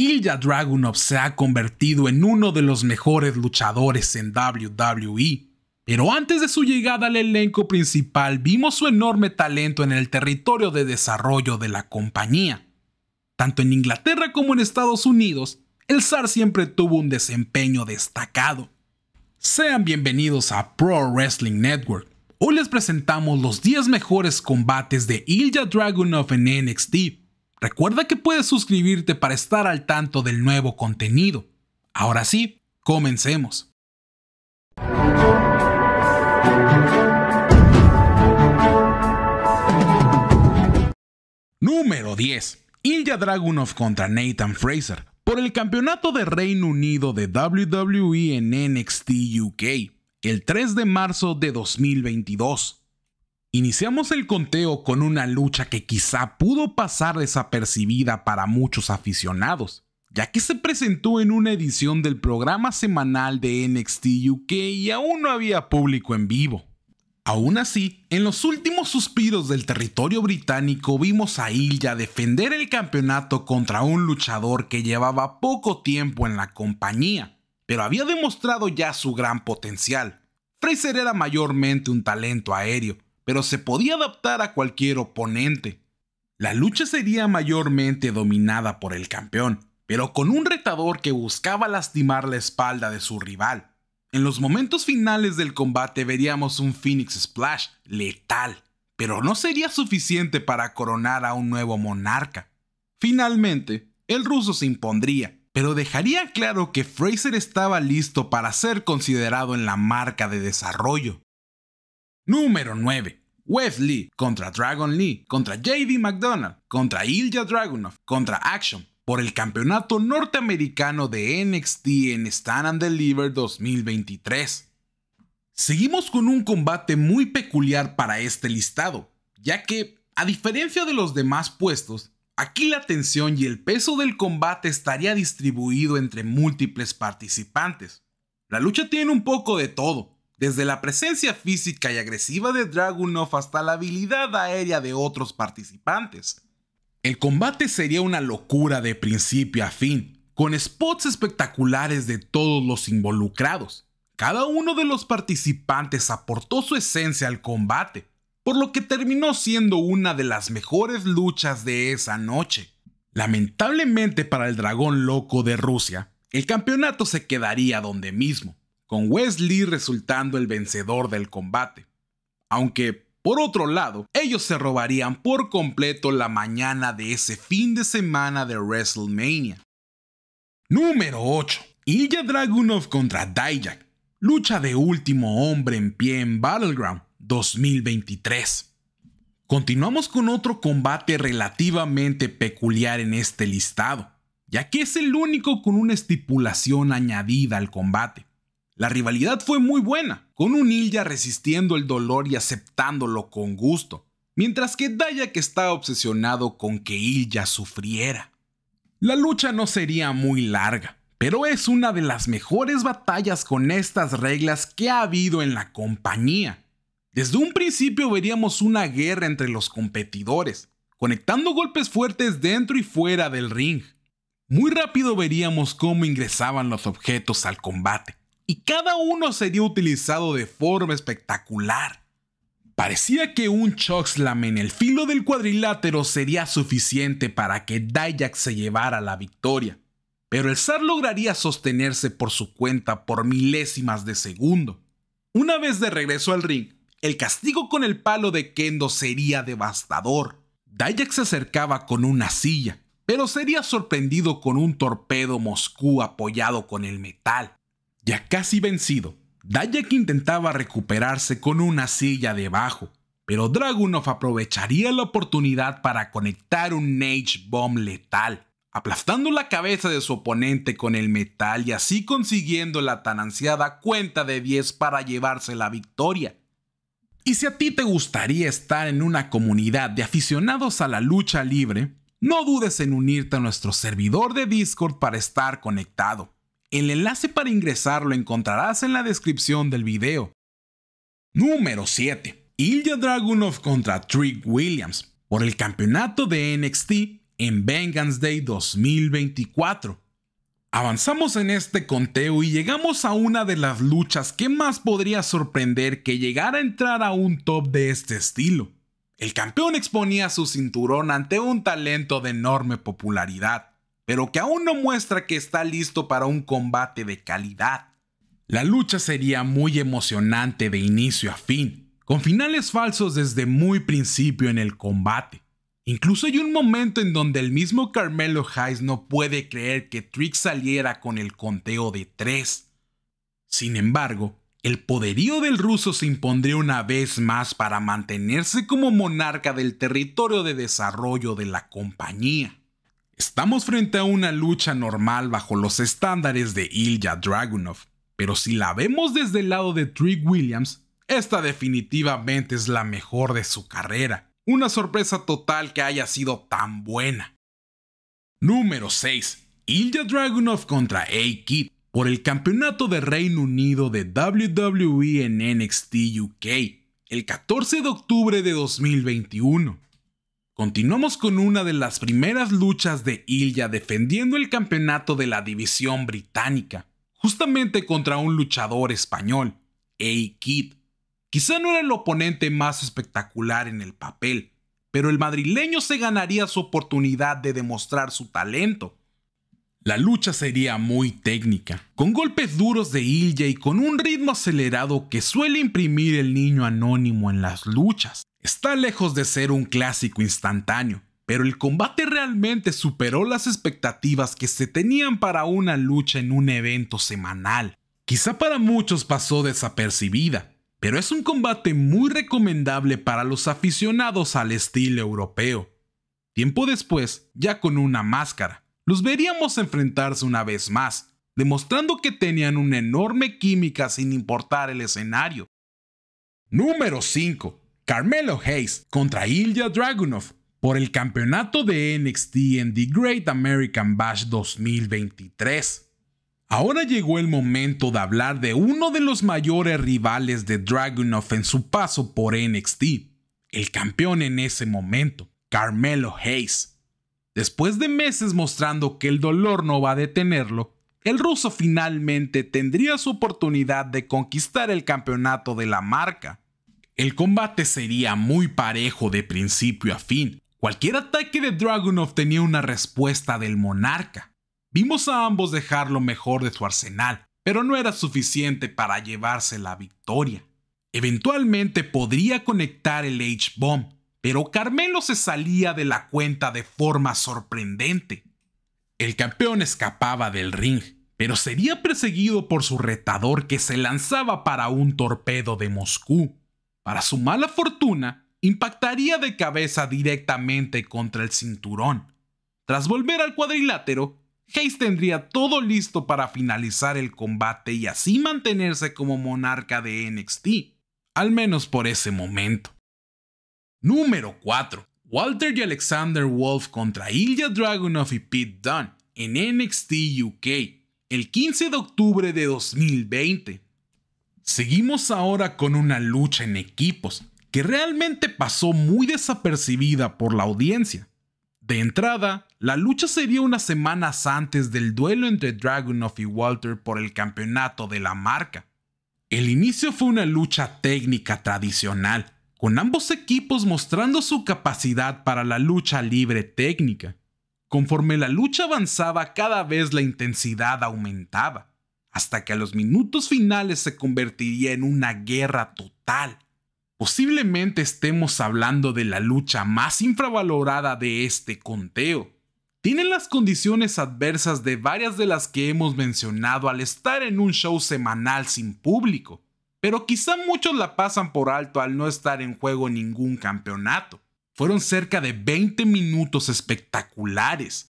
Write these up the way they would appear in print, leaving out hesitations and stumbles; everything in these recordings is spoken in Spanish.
Ilja Dragunov se ha convertido en uno de los mejores luchadores en WWE. Pero antes de su llegada al elenco principal vimos su enorme talento en el territorio de desarrollo de la compañía. Tanto en Inglaterra como en Estados Unidos, el zar siempre tuvo un desempeño destacado. Sean bienvenidos a Pro Wrestling Network. Hoy les presentamos los 10 mejores combates de Ilja Dragunov en NXT. Recuerda que puedes suscribirte para estar al tanto del nuevo contenido. Ahora sí, comencemos. Número 10. Ilja Dragunov contra Nathan Fraser por el campeonato de Reino Unido de WWE en NXT UK el 3 de marzo de 2022. Iniciamos el conteo con una lucha que quizá pudo pasar desapercibida para muchos aficionados, ya que se presentó en una edición del programa semanal de NXT UK y aún no había público en vivo. Aún así, en los últimos suspiros del territorio británico vimos a Ilja defender el campeonato contra un luchador que llevaba poco tiempo en la compañía, pero había demostrado ya su gran potencial. Fraser era mayormente un talento aéreo, pero se podía adaptar a cualquier oponente. La lucha sería mayormente dominada por el campeón, pero con un retador que buscaba lastimar la espalda de su rival. En los momentos finales del combate veríamos un Phoenix Splash letal, pero no sería suficiente para coronar a un nuevo monarca. Finalmente, el ruso se impondría, pero dejaría claro que Fraser estaba listo para ser considerado en la marca de desarrollo. Número 9. Wes Lee contra Dragon Lee, contra J.D. McDonald, contra Ilja Dragunov, contra Action, por el campeonato norteamericano de NXT en Stand and Deliver 2023. Seguimos con un combate muy peculiar para este listado, ya que, a diferencia de los demás puestos, aquí la tensión y el peso del combate estaría distribuido entre múltiples participantes. La lucha tiene un poco de todo, desde la presencia física y agresiva de Dragunov hasta la habilidad aérea de otros participantes. El combate sería una locura de principio a fin, con spots espectaculares de todos los involucrados. Cada uno de los participantes aportó su esencia al combate, por lo que terminó siendo una de las mejores luchas de esa noche. Lamentablemente para el Dragón Loco de Rusia, el campeonato se quedaría donde mismo, con Wes Lee resultando el vencedor del combate. Aunque, por otro lado, ellos se robarían por completo la mañana de ese fin de semana de WrestleMania. Número 8. Ilja Dragunov contra Dijak. Lucha de último hombre en pie en Battleground 2023. Continuamos con otro combate relativamente peculiar en este listado, ya que es el único con una estipulación añadida al combate. La rivalidad fue muy buena, con un Ilja resistiendo el dolor y aceptándolo con gusto, mientras que Dijak está obsesionado con que Ilja sufriera. La lucha no sería muy larga, pero es una de las mejores batallas con estas reglas que ha habido en la compañía. Desde un principio veríamos una guerra entre los competidores, conectando golpes fuertes dentro y fuera del ring. Muy rápido veríamos cómo ingresaban los objetos al combate, y cada uno sería utilizado de forma espectacular. Parecía que un chokeslam en el filo del cuadrilátero sería suficiente para que Dijak se llevara la victoria, pero el zar lograría sostenerse por su cuenta por milésimas de segundo. Una vez de regreso al ring, el castigo con el palo de kendo sería devastador. Dijak se acercaba con una silla, pero sería sorprendido con un torpedo Moscú apoyado con el metal. Ya casi vencido, Dijak intentaba recuperarse con una silla debajo, pero Dragunov aprovecharía la oportunidad para conectar un H-bomb letal, aplastando la cabeza de su oponente con el metal y así consiguiendo la tan ansiada cuenta de 10 para llevarse la victoria. Y si a ti te gustaría estar en una comunidad de aficionados a la lucha libre, no dudes en unirte a nuestro servidor de Discord para estar conectado. El enlace para ingresar lo encontrarás en la descripción del video. Número 7. Ilja Dragunov contra Trick Williams por el campeonato de NXT en Vengeance Day 2024. Avanzamos en este conteo y llegamos a una de las luchas que más podría sorprender que llegara a entrar a un top de este estilo. El campeón exponía su cinturón ante un talento de enorme popularidad, pero que aún no muestra que está listo para un combate de calidad. La lucha sería muy emocionante de inicio a fin, con finales falsos desde muy principio en el combate. Incluso hay un momento en donde el mismo Carmelo Hayes no puede creer que Trick saliera con el conteo de 3. Sin embargo, el poderío del ruso se impondría una vez más para mantenerse como monarca del territorio de desarrollo de la compañía. Estamos frente a una lucha normal bajo los estándares de Ilja Dragunov, pero si la vemos desde el lado de Trick Williams, esta definitivamente es la mejor de su carrera. Una sorpresa total que haya sido tan buena. Número 6. Ilja Dragunov contra A-Kid por el campeonato de Reino Unido de WWE en NXT UK, el 14 de octubre de 2021. Continuamos con una de las primeras luchas de Ilja defendiendo el campeonato de la división británica, justamente contra un luchador español, A-Kid. Quizá no era el oponente más espectacular en el papel, pero el madrileño se ganaría su oportunidad de demostrar su talento. La lucha sería muy técnica, con golpes duros de Ilja y con un ritmo acelerado que suele imprimir el niño anónimo en las luchas. Está lejos de ser un clásico instantáneo, pero el combate realmente superó las expectativas que se tenían para una lucha en un evento semanal. Quizá para muchos pasó desapercibida, pero es un combate muy recomendable para los aficionados al estilo europeo. Tiempo después, ya con una máscara, los veríamos enfrentarse una vez más, demostrando que tenían una enorme química sin importar el escenario. Número 5. Carmelo Hayes contra Ilja Dragunov por el campeonato de NXT en The Great American Bash 2023. Ahora llegó el momento de hablar de uno de los mayores rivales de Dragunov en su paso por NXT, el campeón en ese momento, Carmelo Hayes. Después de meses mostrando que el dolor no va a detenerlo, el ruso finalmente tendría su oportunidad de conquistar el campeonato de la marca. El combate sería muy parejo de principio a fin. Cualquier ataque de Dragunov tenía una respuesta del monarca. Vimos a ambos dejar lo mejor de su arsenal, pero no era suficiente para llevarse la victoria. Eventualmente podría conectar el H-Bomb, pero Carmelo se salía de la cuenta de forma sorprendente. El campeón escapaba del ring, pero sería perseguido por su retador que se lanzaba para un torpedo de Moscú. Para su mala fortuna, impactaría de cabeza directamente contra el cinturón. Tras volver al cuadrilátero, Hayes tendría todo listo para finalizar el combate y así mantenerse como monarca de NXT, al menos por ese momento. Número 4. Walter y Alexander Wolf contra Ilja Dragunov y Pete Dunne en NXT UK, el 15 de octubre de 2020. Seguimos ahora con una lucha en equipos que realmente pasó muy desapercibida por la audiencia. De entrada, la lucha sería unas semanas antes del duelo entre Dragunov y Walter por el campeonato de la marca. El inicio fue una lucha técnica tradicional, con ambos equipos mostrando su capacidad para la lucha libre técnica. Conforme la lucha avanzaba, cada vez la intensidad aumentaba, hasta que a los minutos finales se convertiría en una guerra total. Posiblemente estemos hablando de la lucha más infravalorada de este conteo. Tienen las condiciones adversas de varias de las que hemos mencionado al estar en un show semanal sin público, pero quizá muchos la pasan por alto al no estar en juego ningún campeonato. Fueron cerca de 20 minutos espectaculares.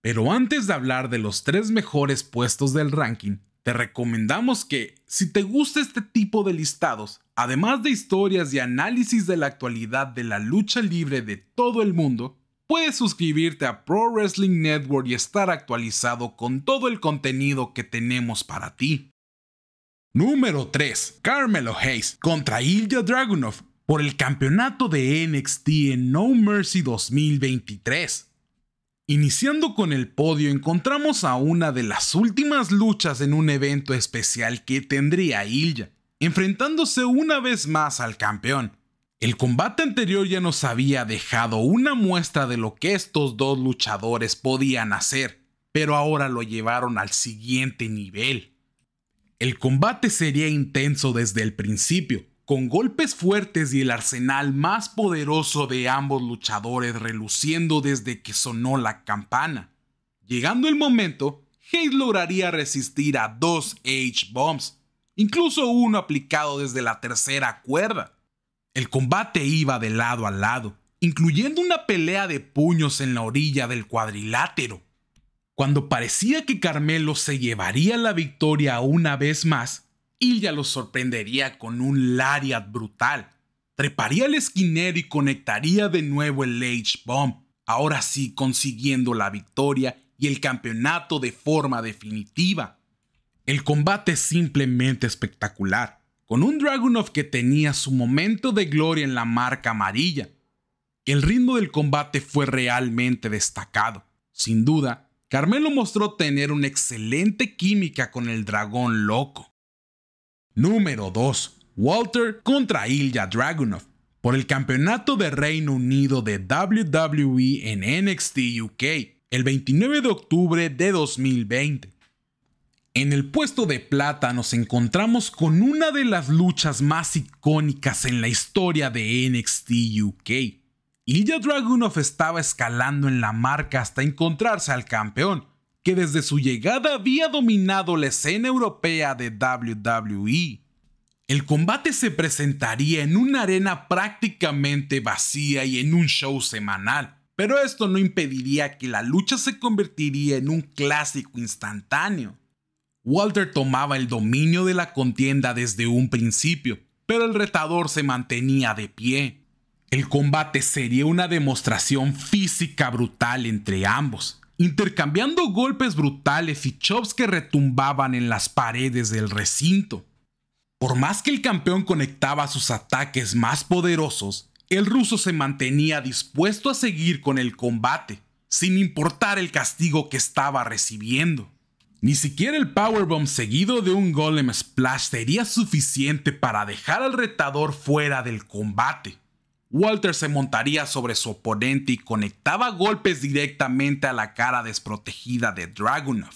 Pero antes de hablar de los 3 mejores puestos del ranking, te recomendamos que, si te gusta este tipo de listados, además de historias y análisis de la actualidad de la lucha libre de todo el mundo, puedes suscribirte a Pro Wrestling Network y estar actualizado con todo el contenido que tenemos para ti. Número 3. Carmelo Hayes contra Ilja Dragunov por el campeonato de NXT en No Mercy 2023. Iniciando con el podio, encontramos a una de las últimas luchas en un evento especial que tendría Ilja, enfrentándose una vez más al campeón. El combate anterior ya nos había dejado una muestra de lo que estos dos luchadores podían hacer, pero ahora lo llevaron al siguiente nivel. El combate sería intenso desde el principio, con golpes fuertes y el arsenal más poderoso de ambos luchadores reluciendo desde que sonó la campana. Llegando el momento, Hayes lograría resistir a dos H-Bombs, incluso uno aplicado desde la tercera cuerda. El combate iba de lado a lado, incluyendo una pelea de puños en la orilla del cuadrilátero. Cuando parecía que Carmelo se llevaría la victoria una vez más, Ilja lo sorprendería con un lariat brutal. Treparía el esquinero y conectaría de nuevo el H-Bomb, ahora sí consiguiendo la victoria y el campeonato de forma definitiva. El combate es simplemente espectacular, con un Dragunov que tenía su momento de gloria en la marca amarilla. El ritmo del combate fue realmente destacado. Sin duda, Carmelo mostró tener una excelente química con el Dragón Loco. Número 2. Walter contra Ilja Dragunov por el campeonato de Reino Unido de WWE en NXT UK el 29 de octubre de 2020. En el puesto de plata nos encontramos con una de las luchas más icónicas en la historia de NXT UK. Ilja Dragunov estaba escalando en la marca hasta encontrarse al campeón, que desde su llegada había dominado la escena europea de WWE. El combate se presentaría en una arena prácticamente vacía y en un show semanal, pero esto no impediría que la lucha se convertiría en un clásico instantáneo. Walter tomaba el dominio de la contienda desde un principio, pero el retador se mantenía de pie. El combate sería una demostración física brutal entre ambos, intercambiando golpes brutales y chops que retumbaban en las paredes del recinto. Por más que el campeón conectaba sus ataques más poderosos, el ruso se mantenía dispuesto a seguir con el combate, sin importar el castigo que estaba recibiendo. Ni siquiera el powerbomb seguido de un golem splash sería suficiente para dejar al retador fuera del combate. Walter se montaría sobre su oponente y conectaba golpes directamente a la cara desprotegida de Dragunov,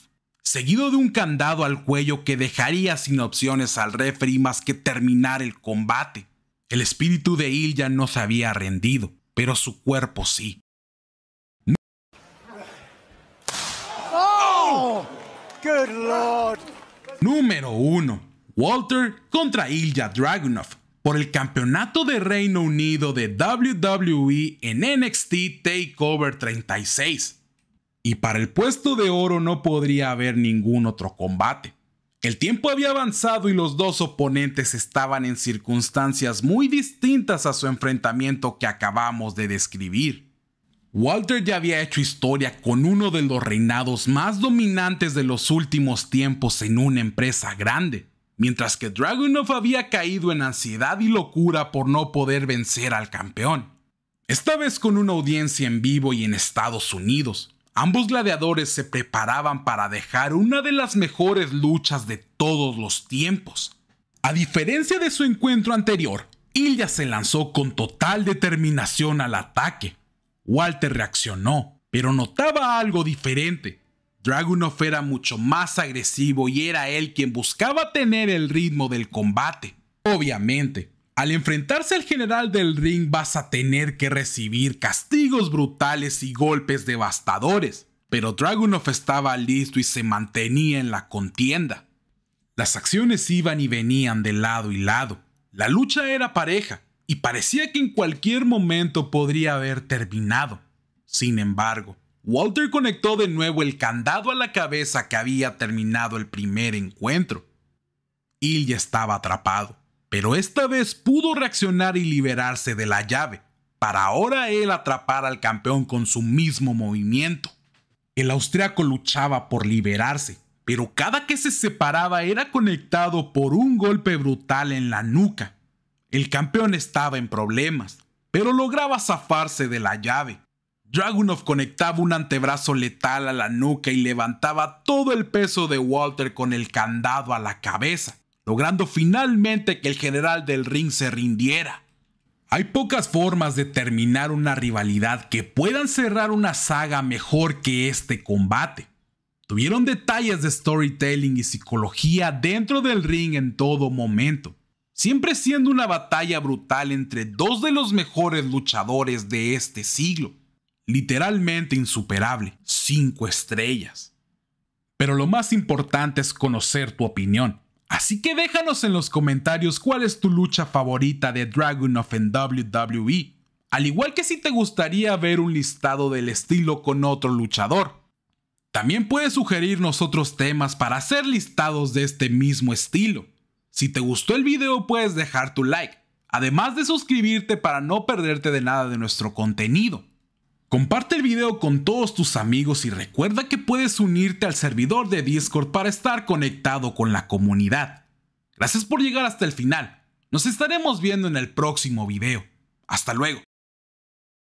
seguido de un candado al cuello que dejaría sin opciones al referee más que terminar el combate. El espíritu de Ilja no se había rendido, pero su cuerpo sí. Oh, good Lord. Número 1. Walter contra Ilja Dragunov por el campeonato de Reino Unido de WWE en NXT TakeOver 36. Y para el puesto de oro no podría haber ningún otro combate. El tiempo había avanzado y los dos oponentes estaban en circunstancias muy distintas a su enfrentamiento que acabamos de describir. Walter ya había hecho historia con uno de los reinados más dominantes de los últimos tiempos en una empresa grande, mientras que Dragunov había caído en ansiedad y locura por no poder vencer al campeón. Esta vez con una audiencia en vivo y en Estados Unidos, ambos gladiadores se preparaban para dejar una de las mejores luchas de todos los tiempos. A diferencia de su encuentro anterior, Ilja se lanzó con total determinación al ataque. Walter reaccionó, pero notaba algo diferente. Dragunov era mucho más agresivo y era él quien buscaba tener el ritmo del combate. Obviamente, al enfrentarse al general del ring vas a tener que recibir castigos brutales y golpes devastadores, pero Dragunov estaba listo y se mantenía en la contienda. Las acciones iban y venían de lado y lado. La lucha era pareja y parecía que en cualquier momento podría haber terminado. Sin embargo, Walter conectó de nuevo el candado a la cabeza que había terminado el primer encuentro. Ilja estaba atrapado, pero esta vez pudo reaccionar y liberarse de la llave, para ahora él atrapar al campeón con su mismo movimiento. El austriaco luchaba por liberarse, pero cada que se separaba era conectado por un golpe brutal en la nuca. El campeón estaba en problemas, pero lograba zafarse de la llave. Dragunov conectaba un antebrazo letal a la nuca y levantaba todo el peso de Walter con el candado a la cabeza, logrando finalmente que el general del ring se rindiera. Hay pocas formas de terminar una rivalidad que puedan cerrar una saga mejor que este combate. Tuvieron detalles de storytelling y psicología dentro del ring en todo momento, siempre siendo una batalla brutal entre dos de los mejores luchadores de este siglo. Literalmente insuperable, 5 estrellas. Pero lo más importante es conocer tu opinión. Así que déjanos en los comentarios cuál es tu lucha favorita de Dragunov en WWE, al igual que si te gustaría ver un listado del estilo con otro luchador. También puedes sugerirnos otros temas para hacer listados de este mismo estilo. Si te gustó el video puedes dejar tu like, además de suscribirte para no perderte de nada de nuestro contenido. Comparte el video con todos tus amigos y recuerda que puedes unirte al servidor de Discord para estar conectado con la comunidad. Gracias por llegar hasta el final. Nos estaremos viendo en el próximo video. Hasta luego.